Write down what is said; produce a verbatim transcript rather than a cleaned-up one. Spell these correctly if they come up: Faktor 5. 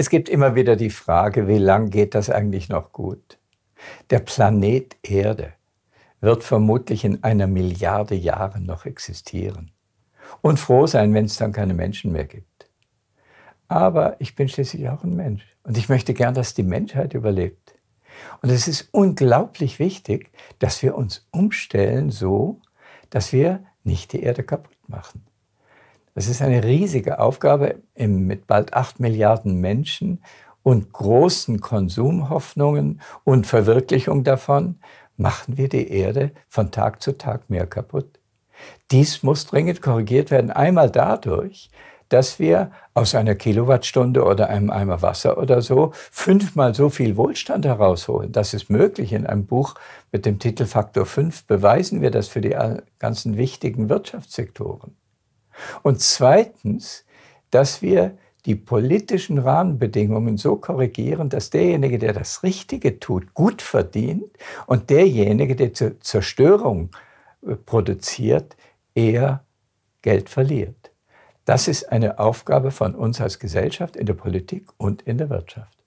Es gibt immer wieder die Frage, wie lange geht das eigentlich noch gut? Der Planet Erde wird vermutlich in einer Milliarde Jahren noch existieren und froh sein, wenn es dann keine Menschen mehr gibt. Aber ich bin schließlich auch ein Mensch und ich möchte gern, dass die Menschheit überlebt. Und es ist unglaublich wichtig, dass wir uns umstellen so, dass wir nicht die Erde kaputt machen. Das ist eine riesige Aufgabe mit bald acht Milliarden Menschen und großen Konsumhoffnungen und Verwirklichung davon. Machen wir die Erde von Tag zu Tag mehr kaputt. Dies muss dringend korrigiert werden. Einmal dadurch, dass wir aus einer Kilowattstunde oder einem Eimer Wasser oder so fünfmal so viel Wohlstand herausholen. Das ist möglich. In einem Buch mit dem Titel Faktor fünf beweisen wir das für die ganzen wichtigen Wirtschaftssektoren. Und zweitens, dass wir die politischen Rahmenbedingungen so korrigieren, dass derjenige, der das Richtige tut, gut verdient und derjenige, der zur Zerstörung produziert, eher Geld verliert. Das ist eine Aufgabe von uns als Gesellschaft in der Politik und in der Wirtschaft.